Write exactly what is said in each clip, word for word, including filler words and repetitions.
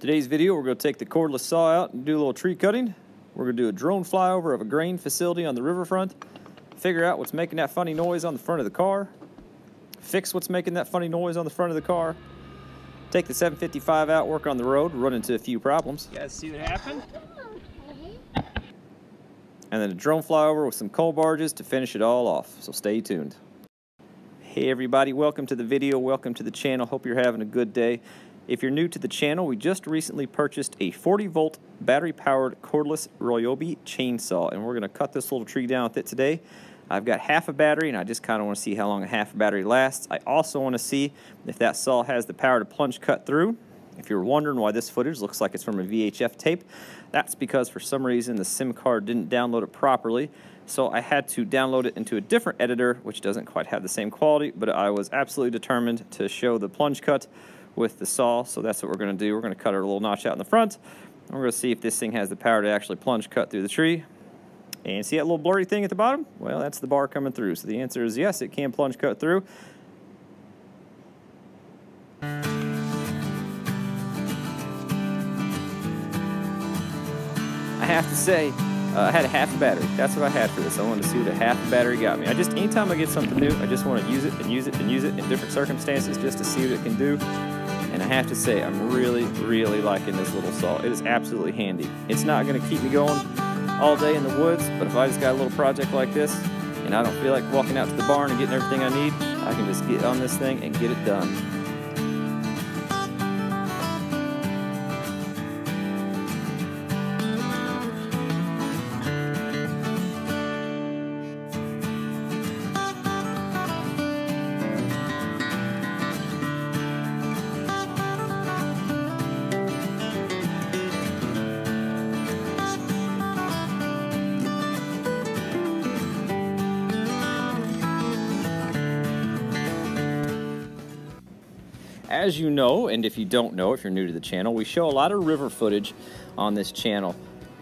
Today's video, we're going to take the cordless saw out and do a little tree cutting. We're going to do a drone flyover of a grain facility on the riverfront, figure out what's making that funny noise on the front of the car, fix what's making that funny noise on the front of the car, take the seven fifty-five out, work on the road, run into a few problems. You guys see what happened? And then a drone flyover with some coal barges to finish it all off, so stay tuned. Hey everybody, welcome to the video, welcome to the channel, hope you're having a good day. If you're new to the channel, we just recently purchased a forty volt battery-powered cordless Ryobi chainsaw, and we're going to cut this little tree down with it today. I've got half a battery, and I just kind of want to see how long a half a battery lasts. I also want to see if that saw has the power to plunge cut through. If you're wondering why this footage looks like it's from a V H F tape, that's because for some reason the SIM card didn't download it properly, so I had to download it into a different editor, which doesn't quite have the same quality, but I was absolutely determined to show the plunge cut with the saw, so that's what we're going to do. We're going to cut our little notch out in the front, and we're going to see if this thing has the power to actually plunge cut through the tree. And see that little blurry thing at the bottom? Well, that's the bar coming through, so the answer is yes, it can plunge cut through. I have to say, uh, I had a half a battery. That's what I had for this. I wanted to see what a half a battery got me. I just, anytime I get something new, I just want to use it and use it and use it in different circumstances just to see what it can do. And I have to say, I'm really, really liking this little saw. It is absolutely handy. It's not going to keep me going all day in the woods, but if I just got a little project like this and I don't feel like walking out to the barn and getting everything I need, I can just get on this thing and get it done. As you know, and if you don't know, if you're new to the channel, we show a lot of river footage on this channel.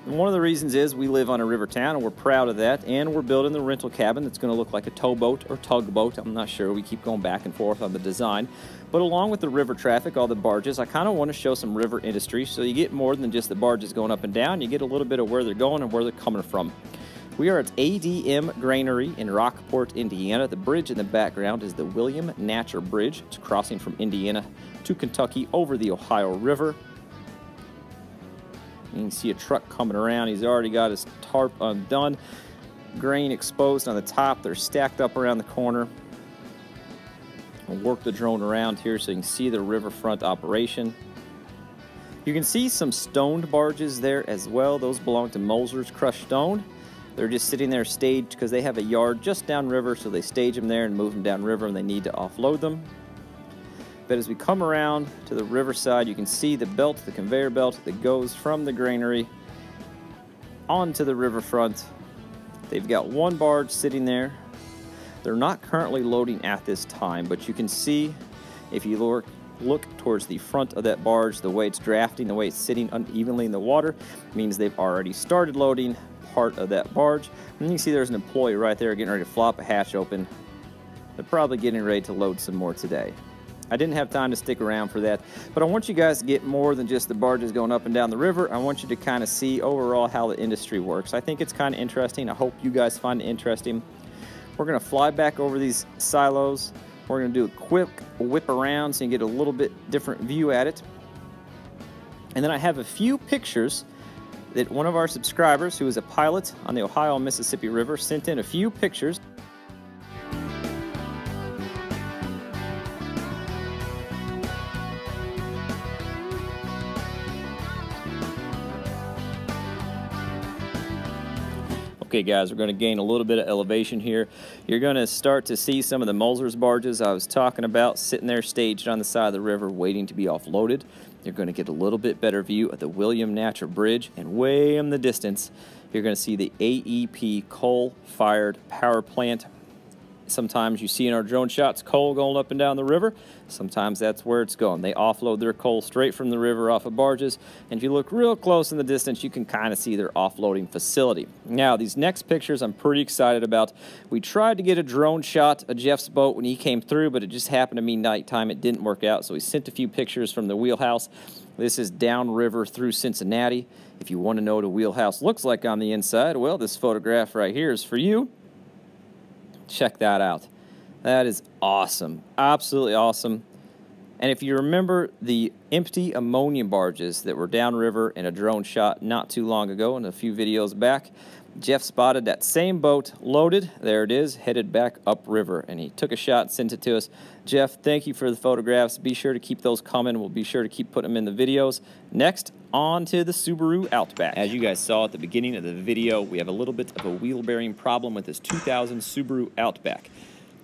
And one of the reasons is we live on a river town, and we're proud of that, and we're building the rental cabin that's going to look like a towboat or tugboat. I'm not sure. We keep going back and forth on the design. But along with the river traffic, all the barges, I kind of want to show some river industry, so you get more than just the barges going up and down. You get a little bit of where they're going and where they're coming from. We are at A D M Granary in Rockport, Indiana. The bridge in the background is the William Natcher Bridge. It's crossing from Indiana to Kentucky over the Ohio River. You can see a truck coming around. He's already got his tarp undone. Grain exposed on the top. They're stacked up around the corner. I'll work the drone around here so you can see the riverfront operation. You can see some stoned barges there as well. Those belong to Moser's crushed stone. They're just sitting there staged because they have a yard just downriver, so they stage them there and move them downriver when they need to offload them. But as we come around to the riverside, you can see the belt, the conveyor belt that goes from the granary onto the riverfront. They've got one barge sitting there. They're not currently loading at this time, but you can see if you look look towards the front of that barge, the way it's drafting, the way it's sitting unevenly in the water, means they've already started loading part of that barge. And you can see there's an employee right there getting ready to flop a hatch open. They're probably getting ready to load some more today. I didn't have time to stick around for that, but I want you guys to get more than just the barges going up and down the river. I want you to kind of see overall how the industry works. I think it's kind of interesting. I hope you guys find it interesting. We're going to fly back over these silos. We're going to do a quick whip around so you can get a little bit different view at it. And then I have a few pictures that one of our subscribers, who is a pilot on the Ohio-Mississippi River, sent in a few pictures. Okay guys, we're going to gain a little bit of elevation here. You're going to start to see some of the Moser's barges I was talking about sitting there staged on the side of the river waiting to be offloaded. You're going to get a little bit better view of the William Natcher Bridge, and way in the distance you're going to see the A E P coal-fired power plant. Sometimes you see in our drone shots coal going up and down the river. Sometimes that's where it's going. They offload their coal straight from the river off of barges. And if you look real close in the distance, you can kind of see their offloading facility. Now, these next pictures I'm pretty excited about. We tried to get a drone shot of Jeff's boat when he came through, but it just happened to be nighttime. It didn't work out, so we sent a few pictures from the wheelhouse. This is downriver through Cincinnati. If you want to know what a wheelhouse looks like on the inside, well, this photograph right here is for you. Check that out. That is awesome. Absolutely awesome. And if you remember the empty ammonia barges that were downriver in a drone shot not too long ago and a few videos back, Jeff spotted that same boat loaded. There it is, headed back upriver. And he took a shot, sent it to us. Jeff, thank you for the photographs. Be sure to keep those coming. We'll be sure to keep putting them in the videos. Next, on to the Subaru Outback. As you guys saw at the beginning of the video, we have a little bit of a wheel bearing problem with this two thousand Subaru Outback.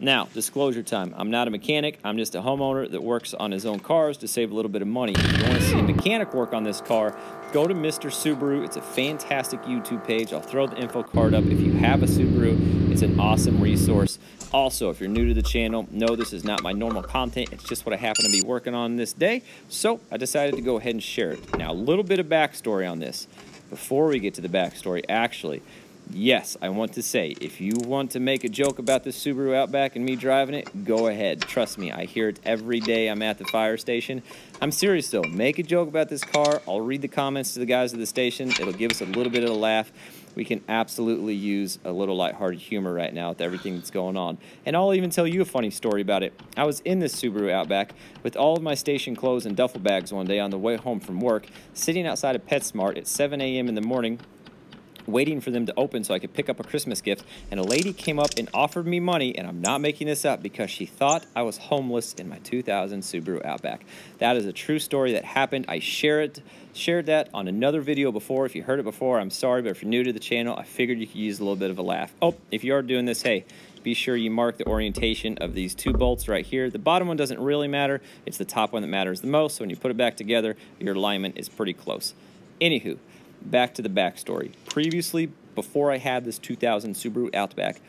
Now, disclosure time. I'm not a mechanic. I'm just a homeowner that works on his own cars to save a little bit of money. If you want to see a mechanic work on this car, go to Mister Subaru. It's a fantastic YouTube page. I'll throw the info card up. If you have a Subaru, it's an awesome resource. Also, if you're new to the channel, no, this is not my normal content. It's just what I happen to be working on this day. So I decided to go ahead and share it. Now, a little bit of backstory on this. Before we get to the backstory, actually, yes, I want to say, if you want to make a joke about this Subaru Outback and me driving it, go ahead. Trust me, I hear it every day I'm at the fire station. I'm serious, though. Make a joke about this car. I'll read the comments to the guys at the station. It'll give us a little bit of a laugh. We can absolutely use a little lighthearted humor right now with everything that's going on. And I'll even tell you a funny story about it. I was in this Subaru Outback with all of my station clothes and duffel bags one day on the way home from work, sitting outside of PetSmart at seven A M in the morning, waiting for them to open so I could pick up a Christmas gift, and a lady came up and offered me money, and I'm not making this up, because she thought I was homeless in my two thousand Subaru Outback. That is a true story that happened. I share it, shared that on another video before. If you heard it before, I'm sorry, but if you're new to the channel, I figured you could use a little bit of a laugh. Oh, if you are doing this, hey, be sure you mark the orientation of these two bolts right here. The bottom one doesn't really matter. It's the top one that matters the most. So when you put it back together, your alignment is pretty close. Anywho, back to the backstory. Previously, before I had this two thousand Subaru Outback,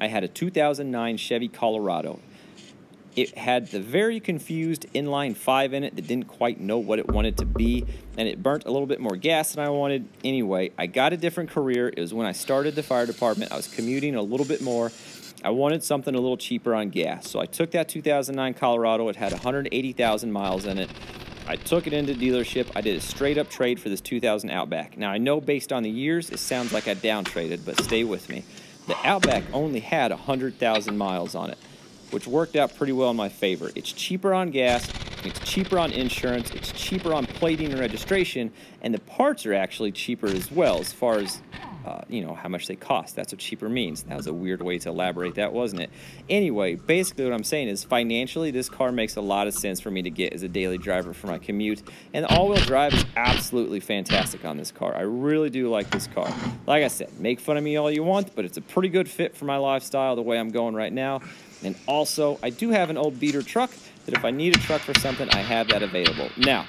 I had a two thousand nine Chevy Colorado. It had the very confused inline five in it that didn't quite know what it wanted to be, and it burnt a little bit more gas than I wanted. Anyway, I got a different career. It was when I started the fire department. I was commuting a little bit more. I wanted something a little cheaper on gas, so I took that two thousand nine Colorado. It had one hundred eighty thousand miles in it. I took it into dealership. I did a straight-up trade for this two thousand Outback. Now, I know based on the years, it sounds like I downtraded, but stay with me. The Outback only had one hundred thousand miles on it, which worked out pretty well in my favor. It's cheaper on gas, it's cheaper on insurance, it's cheaper on plating and registration, and the parts are actually cheaper as well as far as, uh, you know, how much they cost. That's what cheaper means. That was a weird way to elaborate that, wasn't it? Anyway, basically what I'm saying is financially this car makes a lot of sense for me to get as a daily driver for my commute, and the all-wheel drive is absolutely fantastic on this car. I really do like this car. Like I said, make fun of me all you want, but it's a pretty good fit for my lifestyle the way I'm going right now. And also, I do have an old beater truck that if I need a truck for something, I have that available. Now,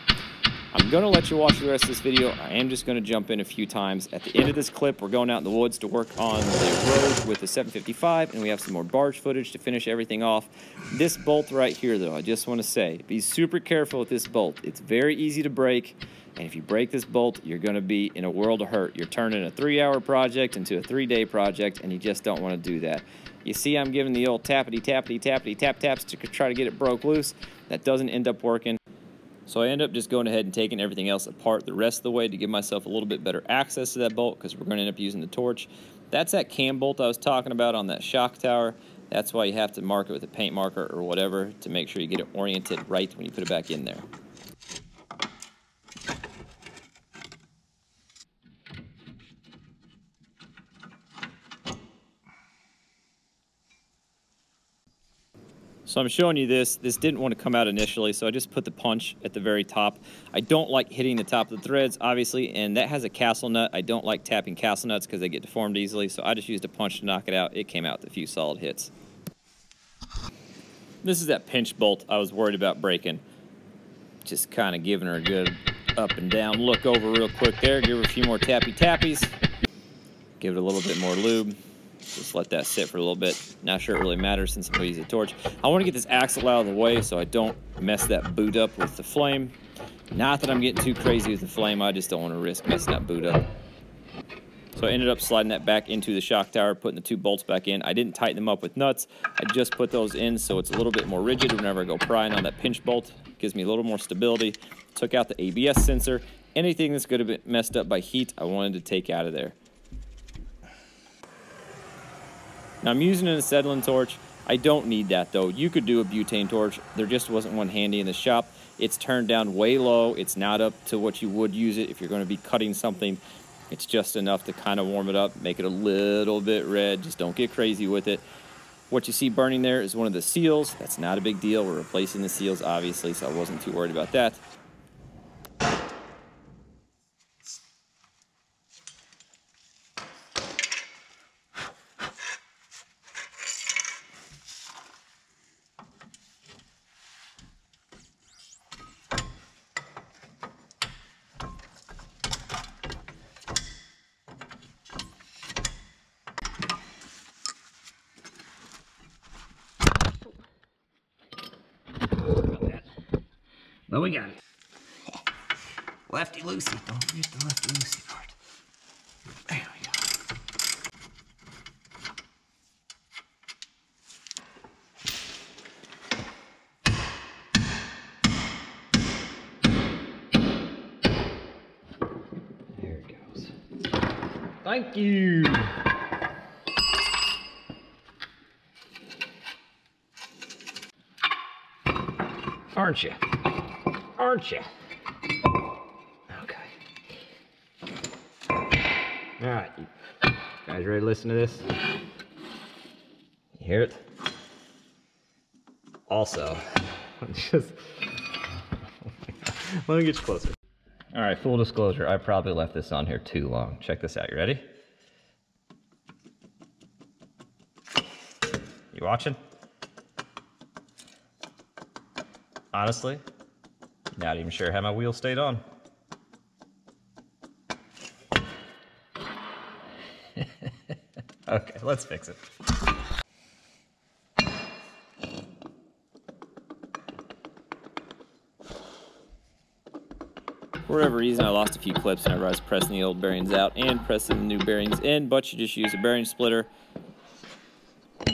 I'm going to let you watch the rest of this video. I am just going to jump in a few times. At the end of this clip, we're going out in the woods to work on the road with the seven fifty-five, and we have some more barge footage to finish everything off. This bolt right here, though, I just want to say, be super careful with this bolt. It's very easy to break, and if you break this bolt, you're going to be in a world of hurt. You're turning a three-hour project into a three-day project, and you just don't want to do that. You see, I'm giving the old tappity, tappity, tappity, tap, taps to try to get it broke loose. That doesn't end up working. So I end up just going ahead and taking everything else apart the rest of the way to give myself a little bit better access to that bolt, because we're going to end up using the torch. That's that cam bolt I was talking about on that shock tower. That's why you have to mark it with a paint marker or whatever to make sure you get it oriented right when you put it back in there. So I'm showing you this. This didn't want to come out initially, so I just put the punch at the very top. I don't like hitting the top of the threads, obviously, and that has a castle nut. I don't like tapping castle nuts because they get deformed easily, so I just used a punch to knock it out. It came out with a few solid hits. This is that pinch bolt I was worried about breaking. Just kind of giving her a good up and down look over real quick there. Give her a few more tappy-tappies. Give it a little bit more lube. Just let that sit for a little bit. Not sure it really matters since I'm going to use a torch. I want to get this axle out of the way so I don't mess that boot up with the flame. Not that I'm getting too crazy with the flame. I just don't want to risk messing that boot up. So I ended up sliding that back into the shock tower, putting the two bolts back in. I didn't tighten them up with nuts. I just put those in so it's a little bit more rigid whenever I go prying on that pinch bolt. gives me a little more stability. Took out the A B S sensor. Anything that's going to be messed up by heat, I wanted to take out of there. Now I'm using an acetylene torch. I don't need that though. You could do a butane torch. There just wasn't one handy in the shop. It's turned down way low. It's not up to what you would use it if you're going to be cutting something. It's just enough to kind of warm it up, make it a little bit red. Just don't get crazy with it. What you see burning there is one of the seals. That's not a big deal. We're replacing the seals, obviously, so I wasn't too worried about that. But we got it. Lefty loosey. Don't forget the lefty loosey part. There we go. There it goes. Thank you. Aren't you? Aren't you? Okay. All right, you guys ready to listen to this? You hear it? Also, just let me get you closer. All right, full disclosure, I probably left this on here too long. Check this out, you ready? You watching? Honestly? Not even sure how my wheel stayed on. Okay, let's fix it. For whatever reason, I lost a few clips whenever I was pressing the old bearings out and pressing the new bearings in, but you just use a bearing splitter.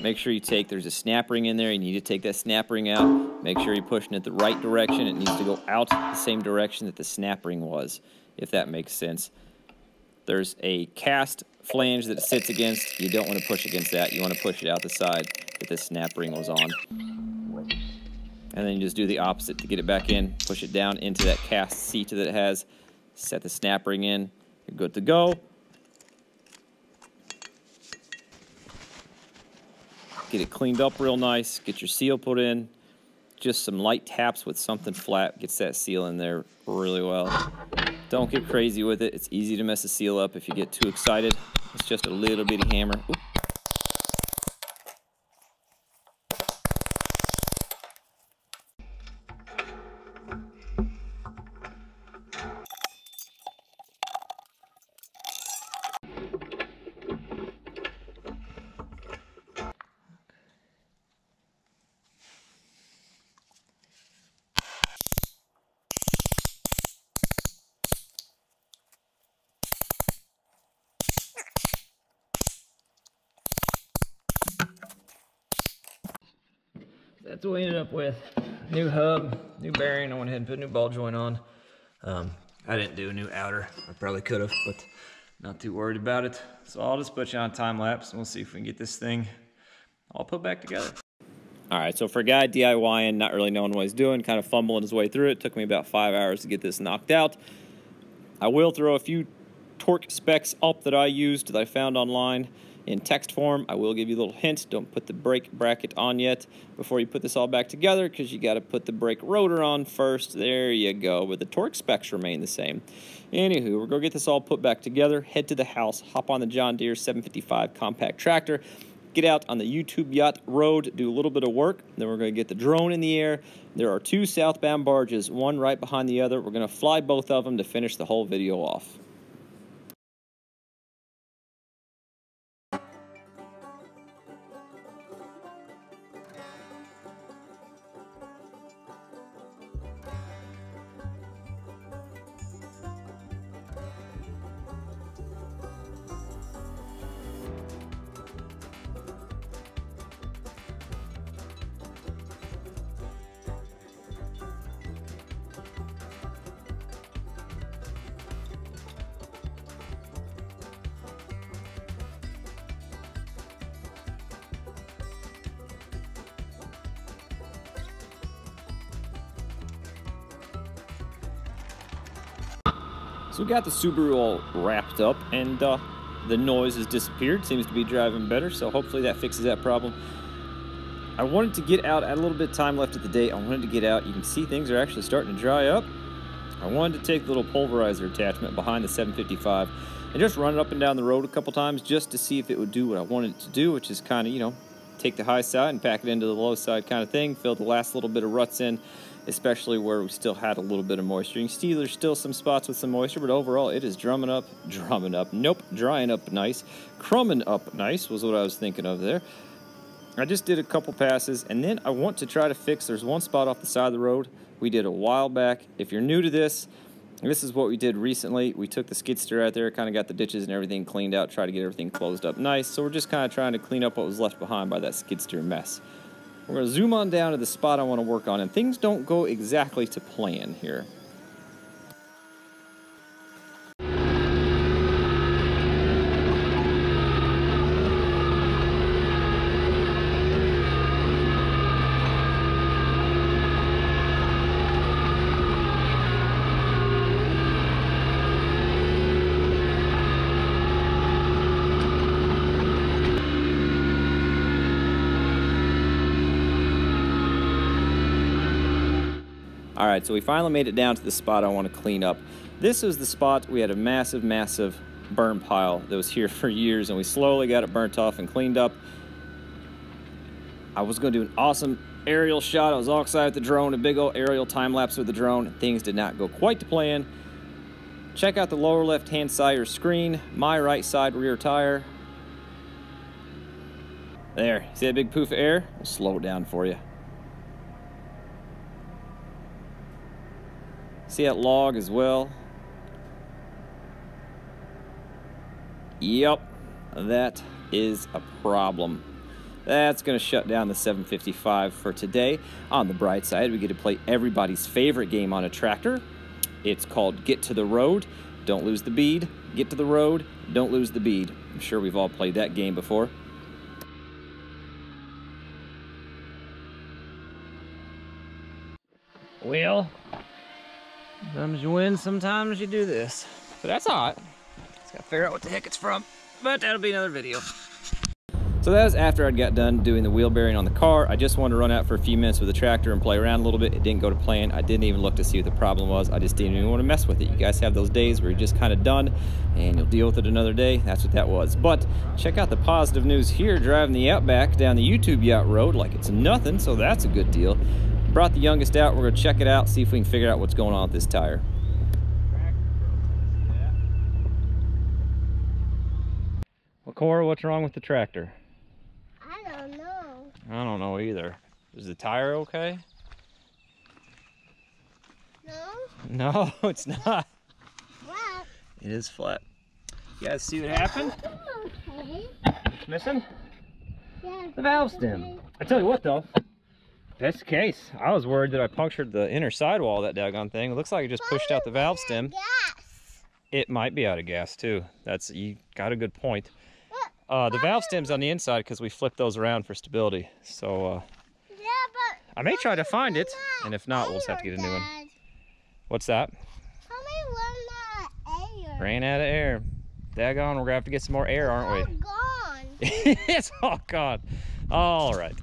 Make sure you take, there's a snap ring in there, you need to take that snap ring out. Make sure you're pushing it the right direction. It needs to go out the same direction that the snap ring was, if that makes sense. There's a cast flange that it sits against. You don't want to push against that. You want to push it out the side that the snap ring was on. And then you just do the opposite to get it back in. Push it down into that cast seat that it has. Set the snap ring in. You're good to go. Get it cleaned up real nice, get your seal put in, just some light taps with something flat, gets that seal in there really well. Don't get crazy with it, it's easy to mess a seal up if you get too excited. It's just a little bitty hammer. Oop. That's what we ended up with. New hub, new bearing. I went ahead and put a new ball joint on. Um, I didn't do a new outer. I probably could have, but not too worried about it. So I'll just put you on a time lapse and we'll see if we can get this thing all put back together. All right, so for a guy DIYing, not really knowing what he's doing, kind of fumbling his way through it, it took me about five hours to get this knocked out. I will throw a few torque specs up that I used that I found online. In text form, I will give you a little hint. Don't put the brake bracket on yet before you put this all back together because you got to put the brake rotor on first. There you go. But the torque specs remain the same. Anywho, we're going to get this all put back together, head to the house, hop on the John Deere seven fifty-five compact tractor, get out on the YouTube Yacht Road, do a little bit of work. Then we're going to get the drone in the air. There are two southbound barges, one right behind the other. We're going to fly both of them to finish the whole video off. So we got the Subaru all wrapped up, and uh, the noise has disappeared. Seems to be driving better, so hopefully that fixes that problem. I wanted to get out. I had a little bit of time left of the day. I wanted to get out. You can see things are actually starting to dry up. I wanted to take the little pulverizer attachment behind the seven fifty-five and just run it up and down the road a couple times just to see if it would do what I wanted it to do, which is kind of, you know, take the high side and pack it into the low side kind of thing, fill the last little bit of ruts in, especially where we still had a little bit of moisture. You can see there's still some spots with some moisture, but overall it is drumming up, drumming up, nope, drying up nice, crumbing up nice was what I was thinking of there. I just did a couple passes, and then I want to try to fix, there's one spot off the side of the road we did a while back. If you're new to this, this is what we did recently. We took the skid steer out there, kind of got the ditches and everything cleaned out, tried to get everything closed up nice. So we're just kind of trying to clean up what was left behind by that skid steer mess. We're going to zoom on down to the spot I want to work on, and things don't go exactly to plan here. All right, so we finally made it down to the spot I want to clean up. This is the spot we had a massive, massive burn pile that was here for years, and we slowly got it burnt off and cleaned up. I was going to do an awesome aerial shot. I was all excited with the drone, a big old aerial time lapse with the drone. Things did not go quite to plan. Check out the lower left-hand side of your screen, my right side rear tire. There, see that big poof of air? I'll slow it down for you. See that log as well? Yep, that is a problem. That's gonna shut down the seven fifty-five for today. On the bright side, we get to play everybody's favorite game on a tractor. It's called Get to the Road. Don't lose the bead. Get to the road. Don't lose the bead. I'm sure we've all played that game before. Well, sometimes you win, sometimes you do this. But that's all right. Just gotta figure out what the heck it's from. But that'll be another video. So that was after I'd got done doing the wheel bearing on the car. I just wanted to run out for a few minutes with the tractor and play around a little bit. It didn't go to plan. I didn't even look to see what the problem was. I just didn't even want to mess with it. You guys have those days where you're just kind of done and you'll deal with it another day. That's what that was. But check out the positive news here, driving the Outback down the YouTube Yacht Road like it's nothing, so that's a good deal. Brought the youngest out. We're gonna check it out, see if we can figure out what's going on with this tire. Well, Cora, what's wrong with the tractor? I don't know. I don't know either. Is the tire okay? No. No, it's not. Flat. It is flat. You guys see what happened? Okay. It's missing? Yeah. The valve stem. Okay. I tell you what though. That's the case. I was worried that I punctured the inner sidewall of that daggone thing. It looks like it just pushed out the valve stem. Gas. It might be out of gas too. That's, you got a good point. Uh, the valve stem's on the inside because we flipped those around for stability. So uh, yeah, but I may try to find it, and if not, we'll just have to get a new one. What's that? Ran out of air. Daggone, we're gonna have to get some more air, aren't we? It's all gone. All right.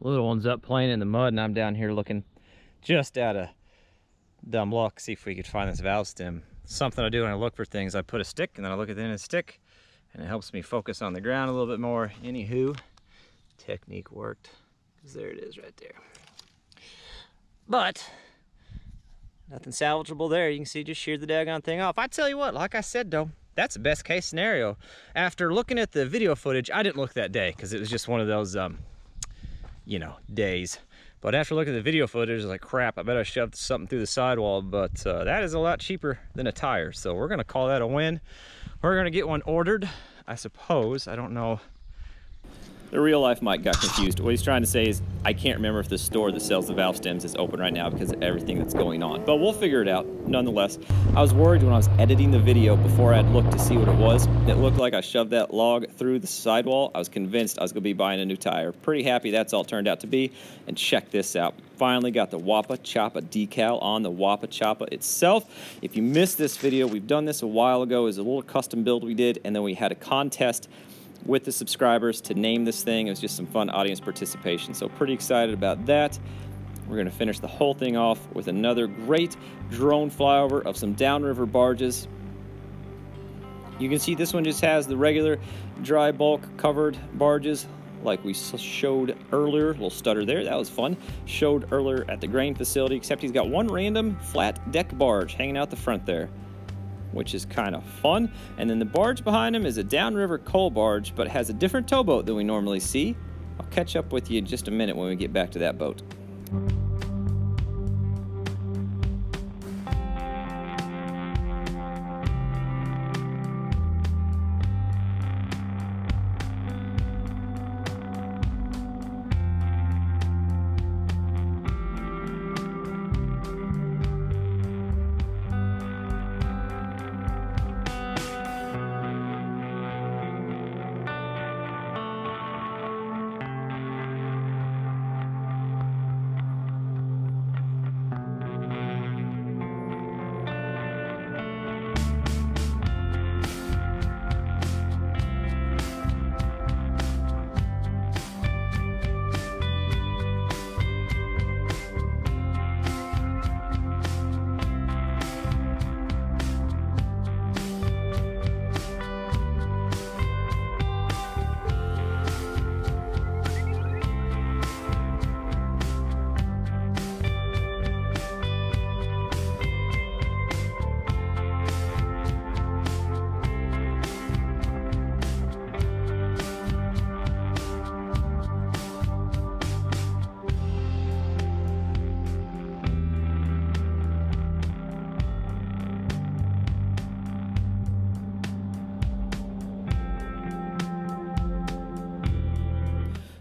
Little one's up playing in the mud, and I'm down here looking just out of dumb luck, see if we could find this valve stem. Something I do when I look for things, I put a stick, and then I look at the end of the stick, and it helps me focus on the ground a little bit more. Anywho, technique worked, because there it is right there. But nothing salvageable there. You can see just sheared the daggone thing off. I tell you what, like I said though, that's the best case scenario. After looking at the video footage, I didn't look that day, because it was just one of those, um, you know, days. But after looking at the video footage, I was like, crap, I bet I shoved something through the sidewall, but uh, that is a lot cheaper than a tire. So we're gonna call that a win. We're gonna get one ordered, I suppose. I don't know. The real life Mike got confused. What he's trying to say is, I can't remember if the store that sells the valve stems is open right now because of everything that's going on. But we'll figure it out nonetheless. I was worried when I was editing the video before I had looked to see what it was. It looked like I shoved that log through the sidewall. I was convinced I was going to be buying a new tire. Pretty happy that's all turned out to be. And check this out. Finally got the WAPA choppa decal on the WAPA choppa itself. If you missed this video, we've done this a while ago. It was a little custom build we did, and then we had a contest with the subscribers to name this thing. It was just some fun audience participation, so pretty excited about that. We're going to finish the whole thing off with another great drone flyover of some downriver barges. You can see this one just has the regular dry bulk covered barges like we showed earlier. Little stutter there, that was fun. Showed earlier at the grain facility, except he's got one random flat deck barge hanging out the front there, which is kind of fun. And then the barge behind him is a downriver coal barge, but has a different towboat than we normally see. I'll catch up with you in just a minute when we get back to that boat.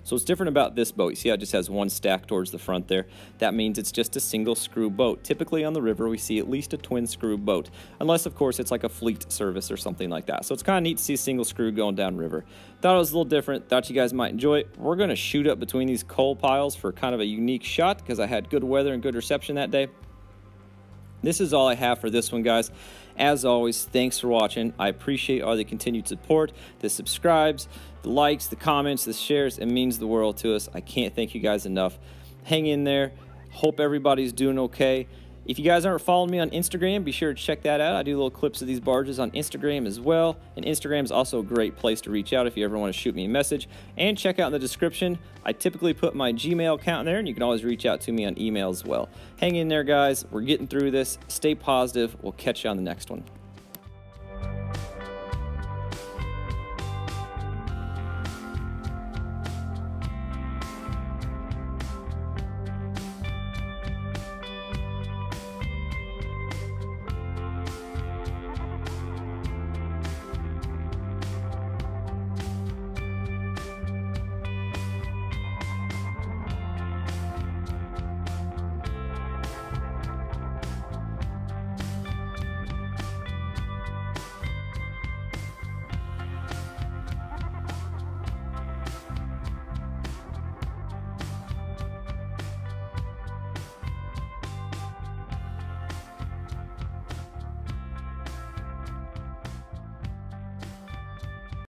So what's different about this boat, you see how it just has one stack towards the front there? That means it's just a single screw boat. Typically on the river, we see at least a twin screw boat, unless of course it's like a fleet service or something like that. So it's kind of neat to see a single screw going down river. Thought it was a little different, thought you guys might enjoy it. We're gonna shoot up between these coal piles for kind of a unique shot because I had good weather and good reception that day. This is all I have for this one, guys. As always, thanks for watching. I appreciate all the continued support, the subscribes, the likes, the comments, the shares. It means the world to us. I can't thank you guys enough. Hang in there. Hope everybody's doing okay. If you guys aren't following me on Instagram, be sure to check that out. I do little clips of these barges on Instagram as well. And Instagram is also a great place to reach out if you ever want to shoot me a message. And check out in the description. I typically put my Gmail account in there, and you can always reach out to me on email as well. Hang in there, guys. We're getting through this. Stay positive. We'll catch you on the next one.